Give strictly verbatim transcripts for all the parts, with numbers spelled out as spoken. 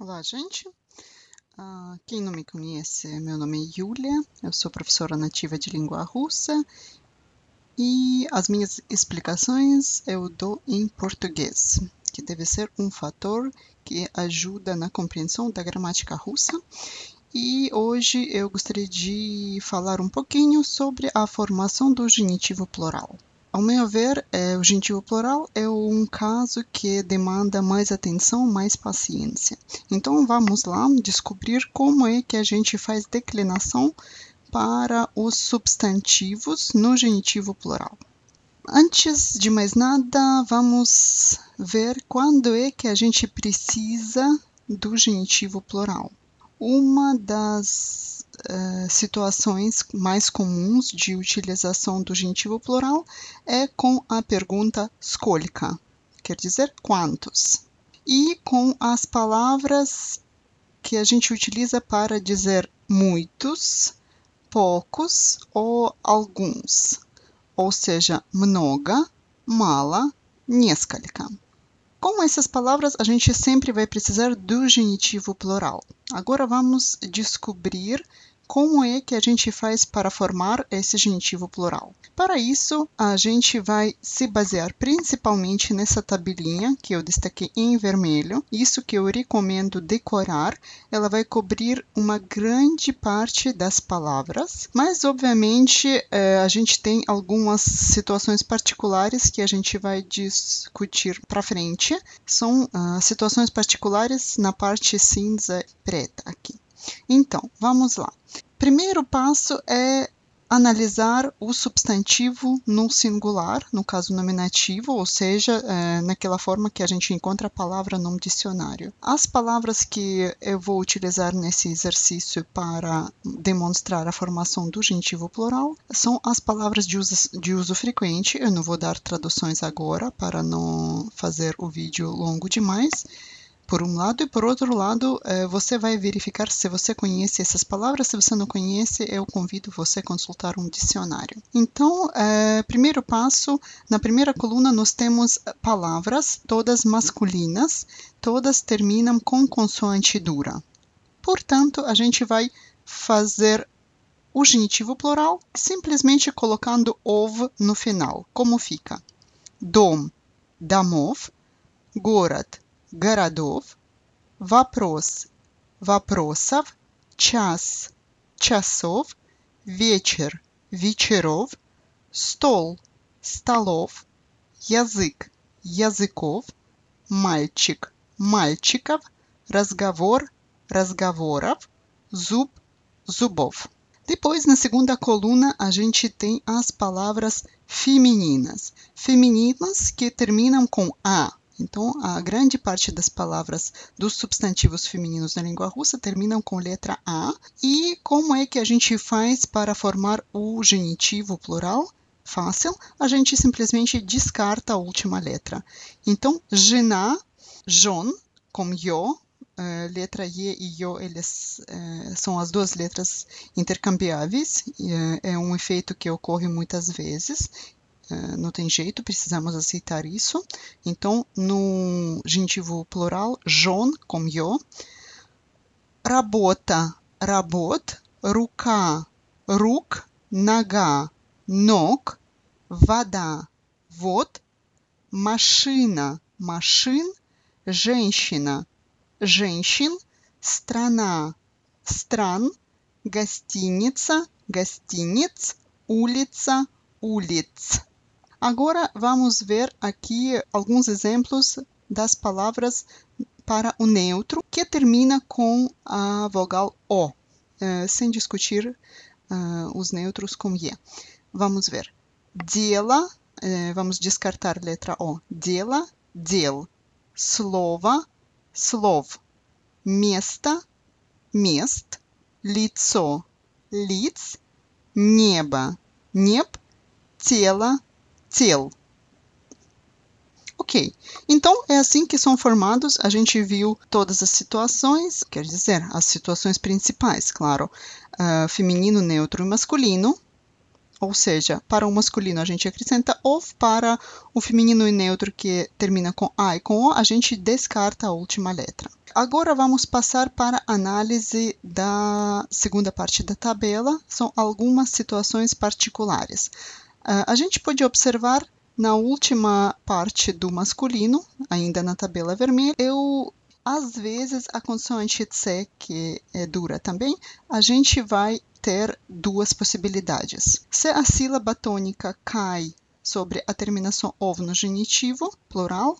Olá, gente! Uh, quem não me conhece, meu nome é Yulia, eu sou professora nativa de língua russa e as minhas explicações eu dou em português, que deve ser um fator que ajuda na compreensão da gramática russa. E hoje eu gostaria de falar um pouquinho sobre a formação do genitivo plural. Ao meu ver, é, o genitivo plural é um caso que demanda mais atenção, mais paciência. Então, vamos lá descobrir como é que a gente faz declinação para os substantivos no genitivo plural. Antes de mais nada, vamos ver quando é que a gente precisa do genitivo plural. Uma das uh, situações mais comuns de utilização do genitivo plural é com a pergunta skolka, quer dizer quantos, e com as palavras que a gente utiliza para dizer muitos, poucos ou alguns, ou seja, много, мало, несколько. Com essas palavras, a gente sempre vai precisar do genitivo plural. Agora vamos descobrir como é que a gente faz para formar esse genitivo plural. Para isso, a gente vai se basear principalmente nessa tabelinha que eu destaquei em vermelho. Isso que eu recomendo decorar, ela vai cobrir uma grande parte das palavras. Mas, obviamente, a gente tem algumas situações particulares que a gente vai discutir para frente. São situações particulares na parte cinza e preta aqui. Então, vamos lá. Primeiro passo é analisar o substantivo no singular, no caso nominativo, ou seja, é, naquela forma que a gente encontra a palavra num dicionário. As palavras que eu vou utilizar nesse exercício para demonstrar a formação do genitivo plural são as palavras de uso, de uso frequente. Eu não vou dar traduções agora para não fazer o vídeo longo demais. Por um lado, e por outro lado, você vai verificar se você conhece essas palavras. Se você não conhece, eu convido você a consultar um dicionário. Então, é, primeiro passo, na primeira coluna nós temos palavras, todas masculinas, todas terminam com consoante dura. Portanto, a gente vai fazer o genitivo plural simplesmente colocando ov no final. Como fica? Dom, домов, город, городов, вопрос, вопросов, час, часов, вечер, вечеров, стол, столов, язык, языков, мальчик, мальчиков, разговор, разговоров, зуб, зубов. Depois, na segunda coluna, a gente tem as palavras femininas. Femininas que terminam com a. Então, a grande parte das palavras dos substantivos femininos na língua russa terminam com letra A. E como é que a gente faz para formar o genitivo plural? Fácil, a gente simplesmente descarta a última letra. Então, жена, жен, como eu, letra E e eu, eles são as duas letras intercambiáveis, é um efeito que ocorre muitas vezes. Não tem jeito, precisamos aceitar isso. Então, no genitivo plural, жен, como eu. Работа, работ. Рука, рук. Нога, ног. Вода, вод. Машина, машин. Женщина, женщин. Страна, стран. Гостиница, гостиниц. Улица, улиц. Agora, vamos ver aqui alguns exemplos das palavras para o neutro, que termina com a vogal O, sem discutir os neutros com E. Vamos ver. Дело, vamos descartar a letra O. Дело, дел. Слово, слов. Место, мест. Лицо, лиц. Небо, неб. Тело, Tell. Ok, então é assim que são formados. A gente viu todas as situações, quer dizer, as situações principais, claro, uh, feminino, neutro e masculino. Ou seja, para o masculino a gente acrescenta of, para o feminino e neutro que termina com a e com o, a gente descarta a última letra. Agora vamos passar para a análise da segunda parte da tabela, são algumas situações particulares. A gente pode observar na última parte do masculino, ainda na tabela vermelha, eu, às vezes a consoante tse, que é dura também, a gente vai ter duas possibilidades. Se a sílaba tônica cai sobre a terminação ov no genitivo, plural,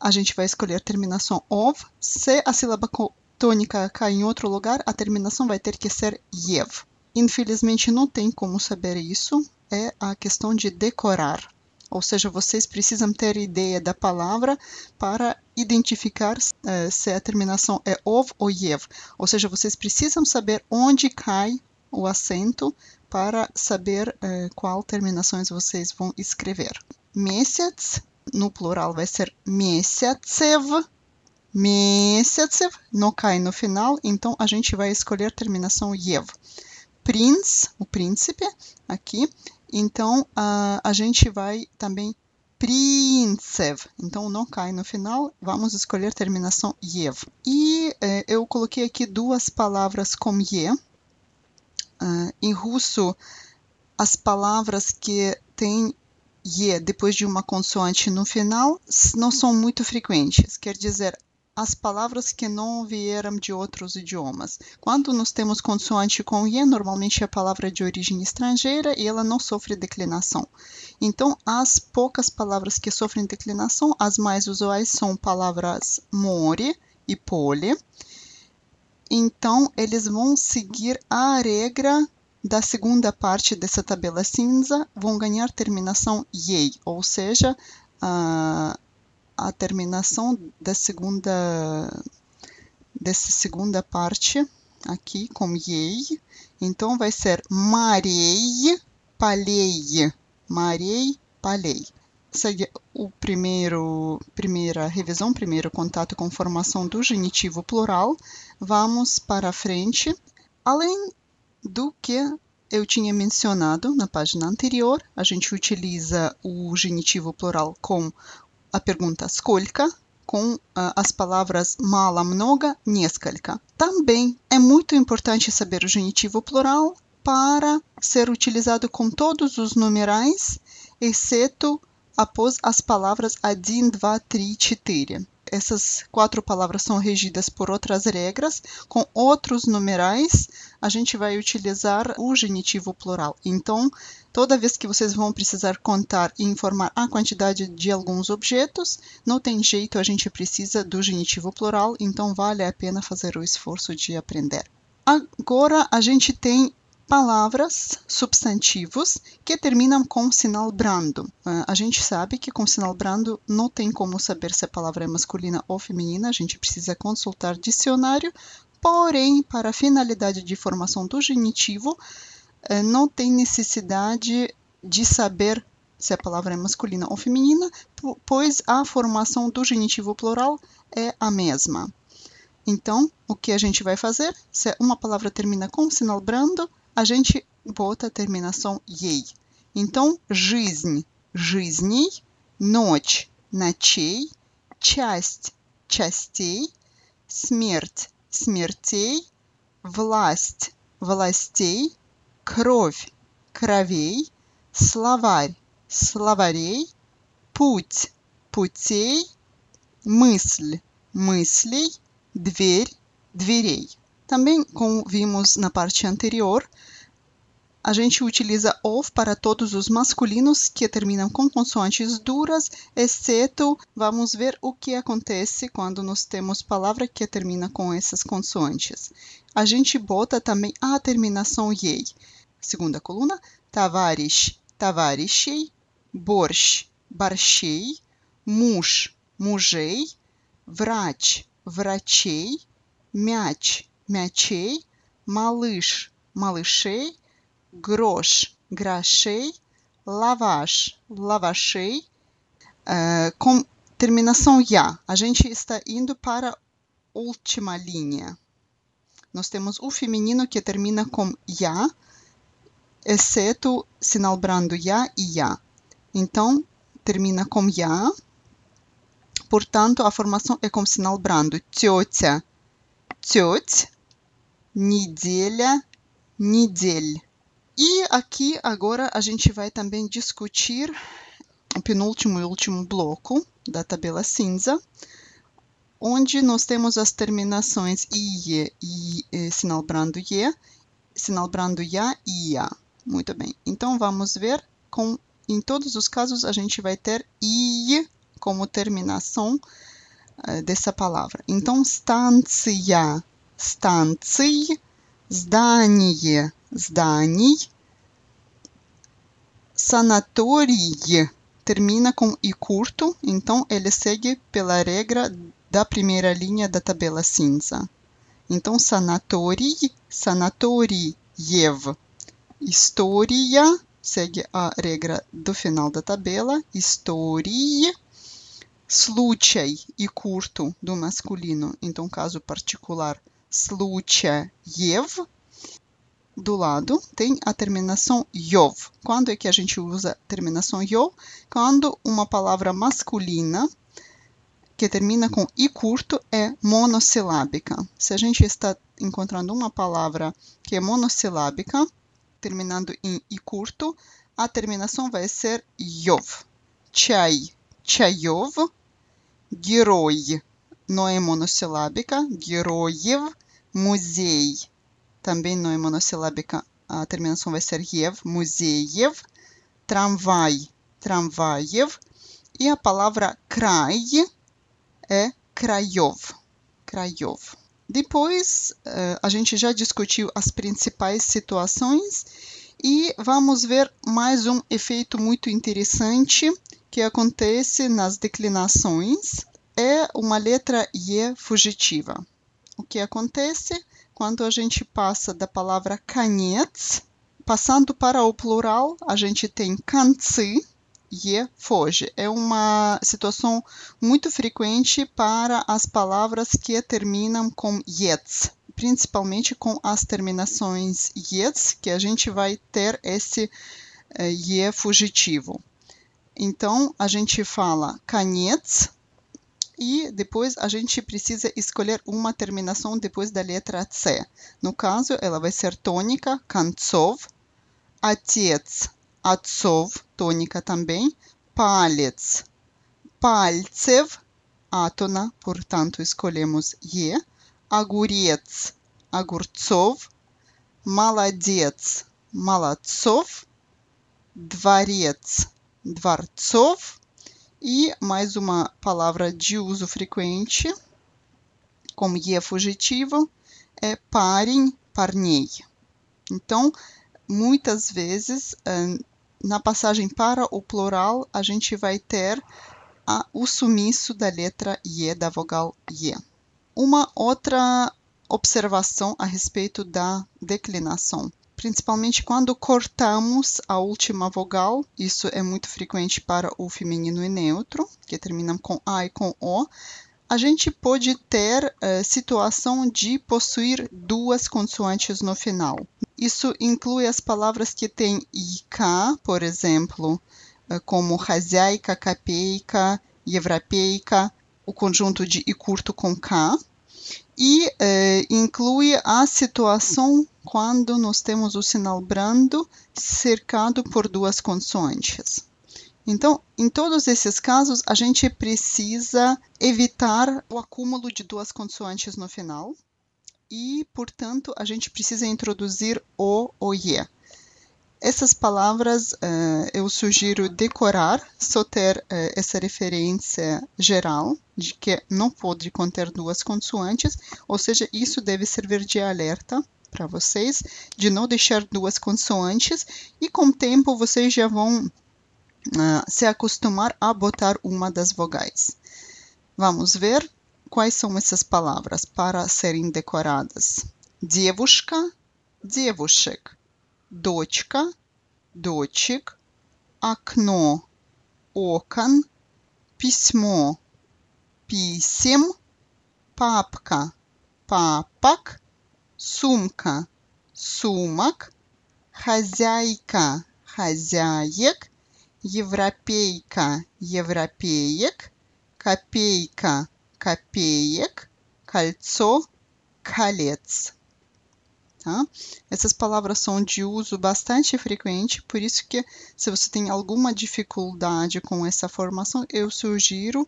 a gente vai escolher a terminação ov. Se a sílaba tônica cai em outro lugar, a terminação vai ter que ser yev. Infelizmente, não tem como saber isso, é a questão de decorar. Ou seja, vocês precisam ter ideia da palavra para identificar eh, se a terminação é ov ou yev. Ou seja, vocês precisam saber onde cai o acento para saber eh, qual terminações vocês vão escrever. Месяц, no plural vai ser месяцев, месяцев, não cai no final, então a gente vai escolher terminação yev. Prince, o príncipe, aqui, então a, a gente vai também princev, então não cai no final, vamos escolher terminação yev. E eh, eu coloquei aqui duas palavras com ye. Uh, em russo, as palavras que têm ye depois de uma consoante no final não são muito frequentes, quer dizer, as palavras que não vieram de outros idiomas. Quando nós temos consoante com ye, normalmente é a palavra de origem estrangeira e ela não sofre declinação. Então, as poucas palavras que sofrem declinação, as mais usuais são palavras more e pole. Então, eles vão seguir a regra da segunda parte dessa tabela cinza, vão ganhar terminação yei, ou seja, a, a terminação da segunda, dessa segunda parte aqui com yei. Então, vai ser marei, palei, marei, palei. Segue o primeiro, primeira revisão, primeiro contato com formação do genitivo plural. Vamos para frente. Além do que eu tinha mencionado na página anterior, a gente utiliza o genitivo plural com a pergunta сколько, com uh, as palavras мало, много, несколько. Também é muito importante saber o genitivo plural para ser utilizado com todos os numerais, exceto após as palavras um, dois, três, quatro. Essas quatro palavras são regidas por outras regras. Com outros numerais, a gente vai utilizar o genitivo plural. Então, toda vez que vocês vão precisar contar e informar a quantidade de alguns objetos, não tem jeito, a gente precisa do genitivo plural, então vale a pena fazer o esforço de aprender. Agora, a gente tem palavras, substantivos, que terminam com sinal brando. A gente sabe que com sinal brando não tem como saber se a palavra é masculina ou feminina, a gente precisa consultar dicionário, porém, para a finalidade de formação do genitivo, não tem necessidade de saber se a palavra é masculina ou feminina, pois a formação do genitivo plural é a mesma. Então, o que a gente vai fazer? Se uma palavra termina com sinal brando, a gente bota a terminação ей. Então, жизнь, жизней, ночь, ночей, часть, частей, смерть, смертей, власть, властей, кровь, кровей, словарь, словарей, путь, путей, мысль, мыслей, дверь, дверей. Também, como vimos na parte anterior, a gente utiliza ov para todos os masculinos que terminam com consoantes duras, exceto, vamos ver o que acontece quando nós temos palavra que termina com essas consoantes. A gente bota também a terminação yei. Segunda coluna, tavarish, tavarishei, borsh, barshei, mush, mujei, vrach, vrachei, мяч, мячей, малыш, малышей, грош, грошей, лаваш, лавашей. Uh, com terminação ya, a gente está indo para a última linha. Nós temos o feminino que termina com ya, exceto sinal brando ya e ya. Então, termina com ya, Portanto, a formação é como sinal brando. Тетя, теть, неделя, недель. E aqui agora a gente vai também discutir o penúltimo e último bloco da tabela cinza, onde nós temos as terminações ie e sinal brando ie, sinal brando ia e ia. Muito bem. Então vamos ver com em todos os casos a gente vai ter i como terminação uh, dessa palavra. Então станция, станций, здание, зданий, sanatório termina com i curto, então ele segue pela regra da primeira linha da tabela cinza. Então, sanatório, sanatoriev. História, segue a regra do final da tabela. História, случай, e curto do masculino. Então, caso particular, случаев. Do lado, tem a terminação yov. Quando é que a gente usa a terminação yov? Quando uma palavra masculina que termina com i curto é monossilábica. Se a gente está encontrando uma palavra que é monossilábica, terminando em i curto, a terminação vai ser yov. Чай, чаев, герой, não é monossilábica, героев, музей, também não é monossilábica, a terminação vai ser ev, muzeev, tramvai, tramvaev, e a palavra край é крайов, крайов. Depois, a gente já discutiu as principais situações e vamos ver mais um efeito muito interessante que acontece nas declinações. É uma letra E fugitiva. O que acontece quando a gente passa da palavra конец, passando para o plural, a gente tem концы, e foge. É uma situação muito frequente para as palavras que terminam com ets, principalmente com as terminações ets, que a gente vai ter esse e fugitivo. Então, a gente fala конец e depois a gente precisa escolher uma terminação depois da letra C. No caso, ela vai ser tônica, концов, отец, отцов, tônica também, палец, пальцев, átona, portanto escolhemos E, огурец, огурцов, молодец, молодцов, дворец, дворцов, e mais uma palavra de uso frequente, como E fugitivo, é парень, парней. Então, muitas vezes, na passagem para o plural, a gente vai ter a, o sumiço da letra I, da vogal I. Uma outra observação a respeito da declinação. Principalmente quando cortamos a última vogal, isso é muito frequente para o feminino e neutro, que terminam com A e com O, a gente pode ter a situação de possuir duas consoantes no final. Isso inclui as palavras que têm ik, por exemplo, como хозяйка, копейка, европейка, o conjunto de i curto com k, e eh, inclui a situação quando nós temos o sinal brando cercado por duas consoantes. Então, em todos esses casos, a gente precisa evitar o acúmulo de duas consoantes no final. E, portanto, a gente precisa introduzir o ou ie. Essas palavras uh, eu sugiro decorar, só ter uh, essa referência geral de que não pode conter duas consoantes, ou seja, isso deve servir de alerta para vocês, de não deixar duas consoantes, e com o tempo vocês já vão uh, se acostumar a botar uma das vogais. Vamos ver. Quais são essas palavras para serem decoradas? Девушка, девушек, дочка, дочек, окно, окон, письмо, писем, папка, папок, сумка, сумок, хозяйка, хозяек, европейка, европеек, копейка копеек, кольцо колец. Tá? Essas palavras são de uso bastante frequente, por isso que se você tem alguma dificuldade com essa formação, eu sugiro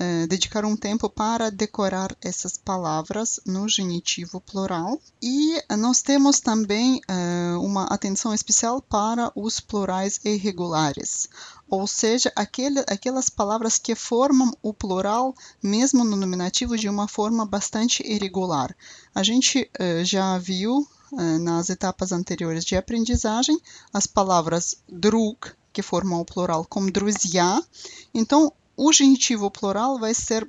eh, dedicar um tempo para decorar essas palavras no genitivo plural. E nós temos também eh, uma atenção especial para os plurais irregulares, ou seja, aquele, aquelas palavras que formam o plural, mesmo no nominativo, de uma forma bastante irregular. A gente eh, já viu nas etapas anteriores de aprendizagem as palavras друг, que formam o plural, como друзья. Então, o genitivo plural vai ser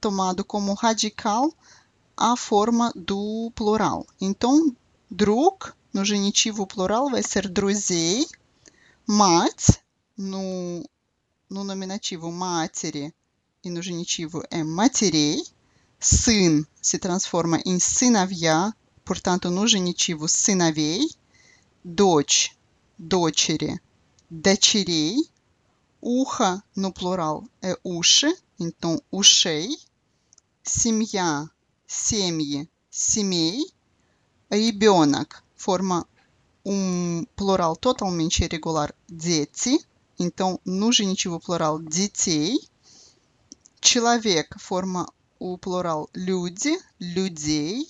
tomado como radical a forma do plural. Então, друг no genitivo plural vai ser друзей, мать no, no nominativo матери e no genitivo é матерей, сын se transforma em сыновья, portanto, no genitivo, сыновей, дочь, дочери, дочерей, ухо, no plural, é уши, então, ушей, семья, семьи, семей, ребенок, forma um plural totalmente irregular, дети, então, no genitivo plural, детей, человек, forma o plural, люди, людей,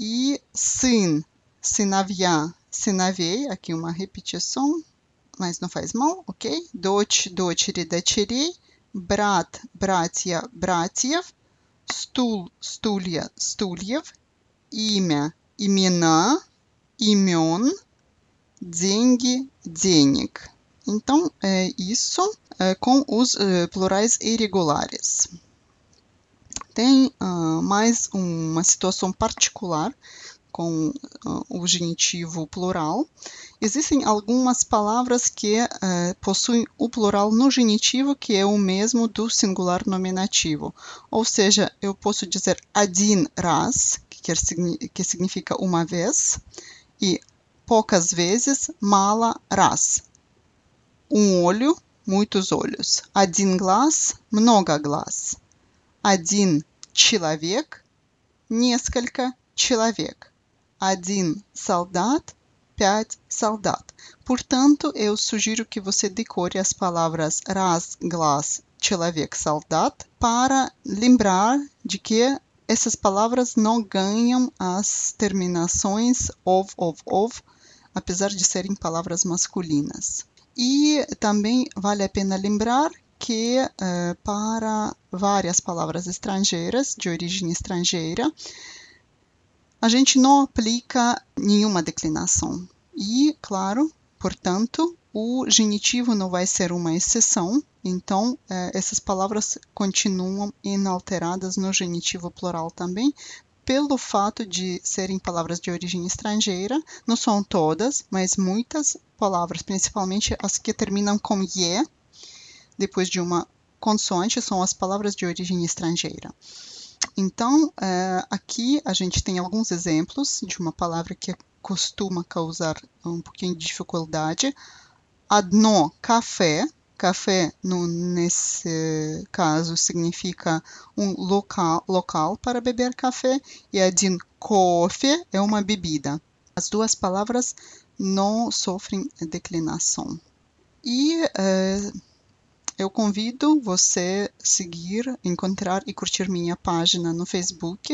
e сын, сыновья, сыновей, aqui uma repetição, mas não faz mal, ok? Дочь, дочери, дочерей, брат, братья, братьев, стул, стулья, стульев, имя, имена, имен, деньги, денег. Então, é isso é, com os é, plurais irregulares. Tem uh, mais uma situação particular com uh, o genitivo plural. Existem algumas palavras que uh, possuem o plural no genitivo, que é o mesmo do singular nominativo. Ou seja, eu posso dizer один раз, que, quer, que significa uma vez, e poucas vezes, мало раз. Um olho, muitos olhos. Один глаз, много глаз. Один человек, несколько человек. Один солдат, пять солдат. Portanto, eu sugiro que você decore as palavras раз, глаз, человек, солдат, para lembrar de que essas palavras não ganham as terminações of, of, of, apesar de serem palavras masculinas. E também vale a pena lembrar que uh, para várias palavras estrangeiras, de origem estrangeira, a gente não aplica nenhuma declinação. E, claro, portanto, o genitivo não vai ser uma exceção, então uh, essas palavras continuam inalteradas no genitivo plural também, pelo fato de serem palavras de origem estrangeira. Não são todas, mas muitas palavras, principalmente as que terminam com -ie, depois de uma consoante, são as palavras de origem estrangeira. Então, aqui a gente tem alguns exemplos de uma palavra que costuma causar um pouquinho de dificuldade. Одно café, café no, nesse caso significa um local, local para beber café, e один кофе é uma bebida. As duas palavras não sofrem declinação. E Uh, Eu convido você a seguir, encontrar e curtir minha página no Facebook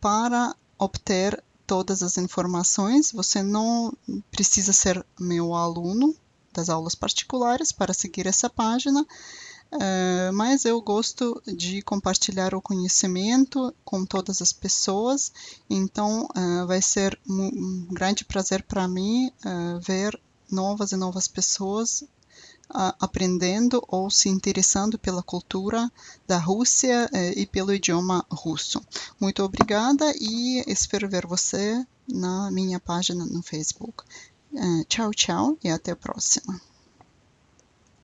para obter todas as informações. Você não precisa ser meu aluno das aulas particulares para seguir essa página, mas eu gosto de compartilhar o conhecimento com todas as pessoas. Então, vai ser um grande prazer para mim ver novas e novas pessoas aprendendo ou se interessando pela cultura da Rússia e pelo idioma russo. Muito obrigada e espero ver você na minha página no Facebook. Tchau, tchau e até a próxima.